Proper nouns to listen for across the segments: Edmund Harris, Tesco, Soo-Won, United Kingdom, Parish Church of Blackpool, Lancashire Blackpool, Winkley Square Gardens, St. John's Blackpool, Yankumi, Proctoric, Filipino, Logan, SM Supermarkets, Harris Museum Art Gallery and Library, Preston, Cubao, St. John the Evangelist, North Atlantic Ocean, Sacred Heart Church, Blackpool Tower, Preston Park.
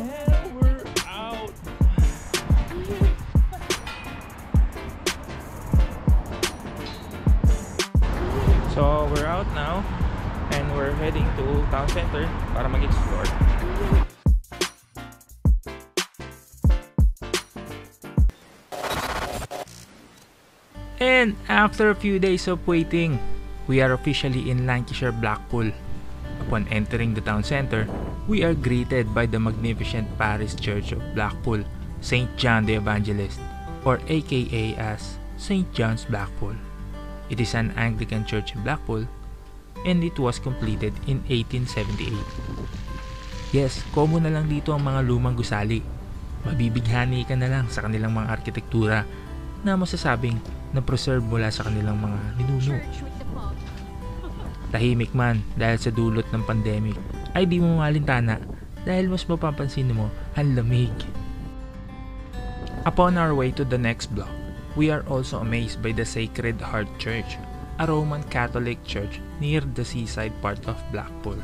And we're out. So we're out now and we're heading to town center para mag-explore. And after a few days of waiting, we are officially in Lancashire Blackpool. Upon entering the town center, we are greeted by the magnificent Parish Church of Blackpool, St. John the Evangelist, or aka as St. John's Blackpool. It is an Anglican church in Blackpool, and it was completed in 1878. Yes, common na lang dito ang mga lumang gusali. Mabibighani ka na lang sa kanilang mga arkitektura na masasabing na-preserve mula sa kanilang mga ninuno. Tahimik man dahil sa dulot ng pandemic ay di mo malintana dahil mas mapapansin mo ang lamig. Upon our way to the next block, we are also amazed by the Sacred Heart Church, a Roman Catholic church near the seaside part of Blackpool.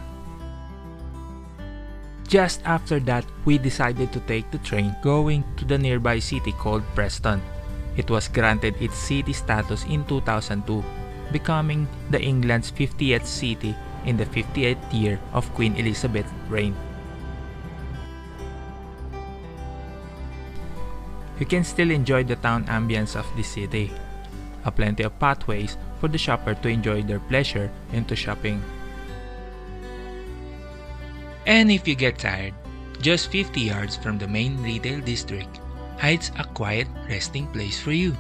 Just after that, we decided to take the train going to the nearby city called Preston. It was granted its city status in 2002. Becoming the England's 50th city in the 58th year of Queen Elizabeth's reign. You can still enjoy the town ambience of this city, a plenty of pathways for the shopper to enjoy their pleasure into shopping. And if you get tired, just 50 yards from the main retail district hides a quiet resting place for you.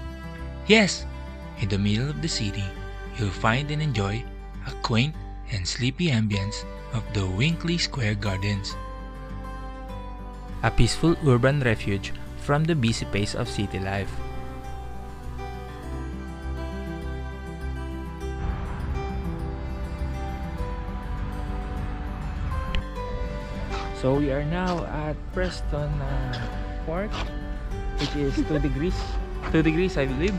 Yes, in the middle of the city, you'll find and enjoy a quaint and sleepy ambience of the Winkley Square Gardens, a peaceful urban refuge from the busy pace of city life. So we are now at Preston Park, which is 2 degrees I believe,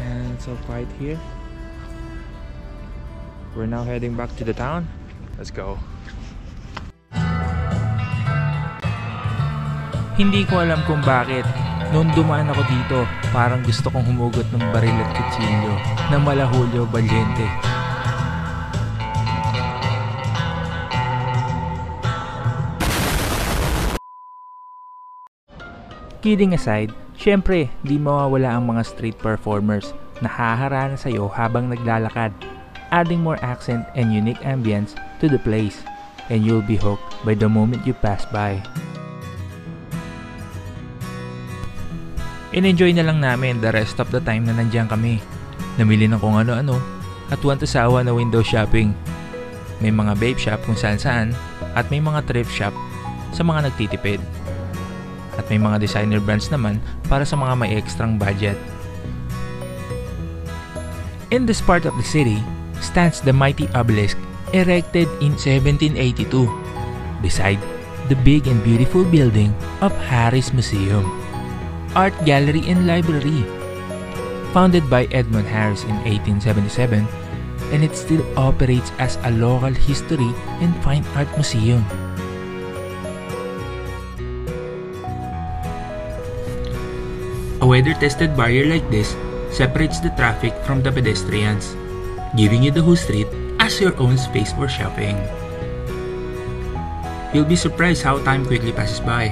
and so quiet here. We're now heading back to the town. Let's go. Hindi ko alam kung bakit. Noong dumaan ako dito, parang gusto kong humugot ng baril at kutsilyo na malahulyo balyente. Kidding aside, syempre, di mawawala ang mga street performers na haharana sa'yo habang naglalakad, adding more accent and unique ambience to the place, and you'll be hooked by the moment you pass by. In-enjoy na lang namin the rest of the time na nandiyan kami. Namili na kung ano-ano at want to sawa na window shopping. May mga vape shop kung saan-saan at may mga thrift shop sa mga nagtitipid. At may mga designer brands naman para sa mga may ekstrang budget. In this part of the city stands the mighty obelisk erected in 1782 beside the big and beautiful building of Harris Museum Art Gallery and Library, founded by Edmund Harris in 1877, and it still operates as a local history and fine art museum. A weather-tested barrier like this separates the traffic from the pedestrians, giving you the whole street as your own space for shopping. You'll be surprised how time quickly passes by,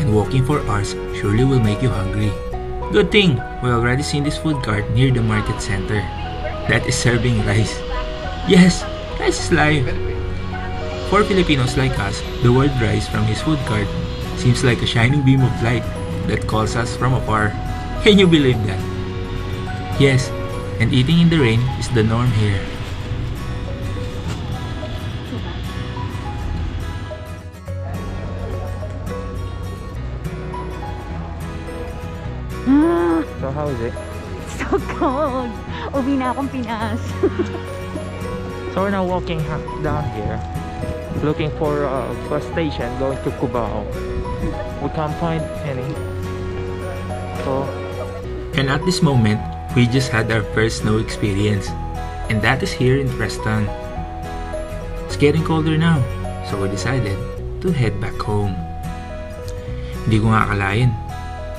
and walking for hours surely will make you hungry. Good thing, we've already seen this food cart near the market center that is serving rice. Yes, rice is life! For Filipinos like us, the word rice from his food cart seems like a shining beam of light that calls us from afar. Can you believe that? Yes, and eating in the rain is the norm here. So how is it? So cold! Uwi na akong Pinas. So we're now walking down here, looking for a bus station going to Cubao. We can't find any. So... And at this moment, we just had our first snow experience, and that is here in Preston. It's getting colder now, so we decided to head back home. Hindi ko nga akalain.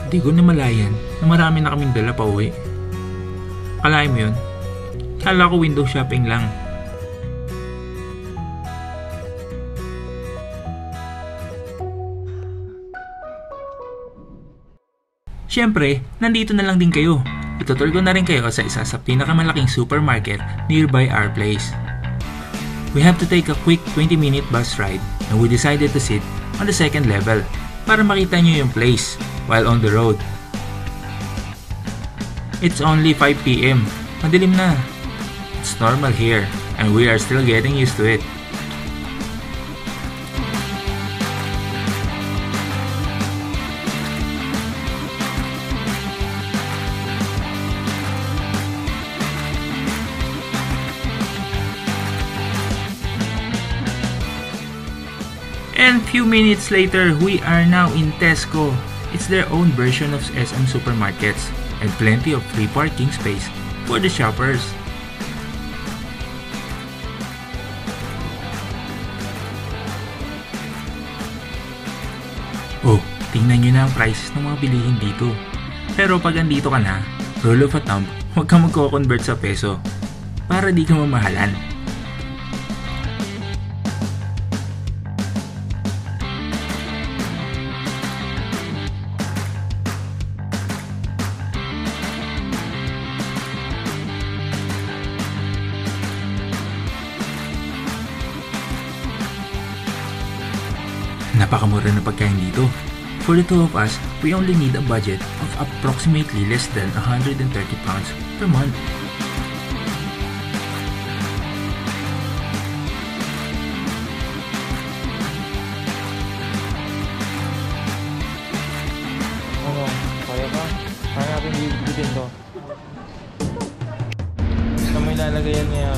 Hindi ko namalayan na marami na kaming dala pa uwi. Akalain mo yun? Kala ko window shopping lang. Siyempre, nandito na lang din kayo. Itutur ko na rin kayo sa isa sa pinakamalaking supermarket nearby our place. We have to take a quick 20-minute bus ride and we decided to sit on the second level para makita nyo yung place while on the road. It's only 5 PM. Madilim na. It's normal here and we are still getting used to it. And few minutes later, we are now in Tesco. It's their own version of SM Supermarkets and plenty of free parking space for the shoppers. Oh, tingnan nyo na ang prices ng mga bilihin dito. Pero pag andito ka na, rule of thumb, huwag ka magko-convert sa peso para di ka mamahalan. Napakamura na pagkain dito. For the two of us, we only need a budget of approximately less than £130 per month. Kaya ba? Kaya natin bibitin to. Saan mo ilalagayan niya?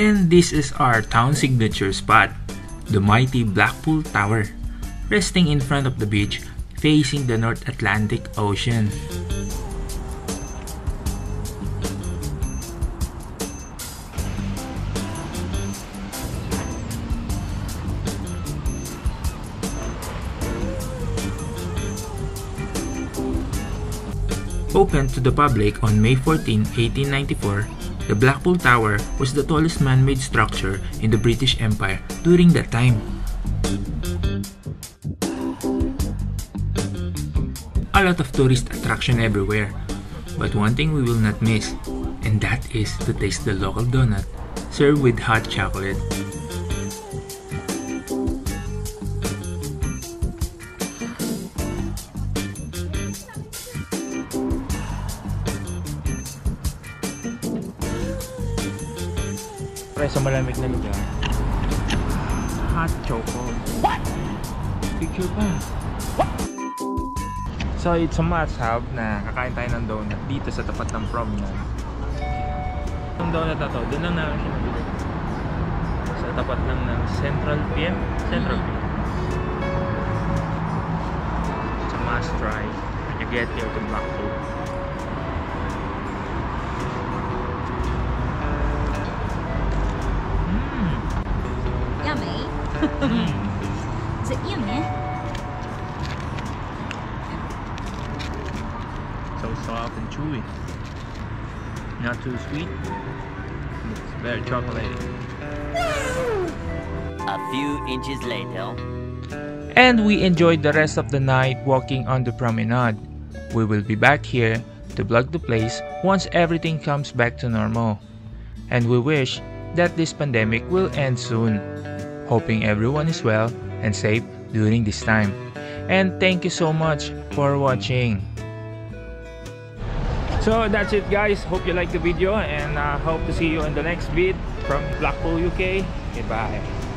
And this is our town signature spot, the mighty Blackpool Tower, resting in front of the beach facing the North Atlantic Ocean. Opened to the public on May 14, 1894, the Blackpool Tower was the tallest man-made structure in the British Empire during that time. A lot of tourist attraction everywhere, but one thing we will not miss, and that is to taste the local donut served with hot chocolate. Sa malamig na lugar. Hot choco. What? Picture pa. What? So it's a must-have na kakain tayo ng donut dito sa tapat ng prom na. Itong donut na to, doon lang namin siya nabili. Sa tapat lang ng Central PM. Central PM. It's a must-try when you get here to Blackpool. Is it yummy? So soft and chewy. Not too sweet. It's very chocolatey. A few inches later. And we enjoyed the rest of the night walking on the promenade. We will be back here to vlog the place once everything comes back to normal. And we wish that this pandemic will end soon. Hoping everyone is well and safe during this time. And thank you so much for watching. So that's it guys. Hope you liked the video and I hope to see you in the next vid from Blackpool UK. Goodbye.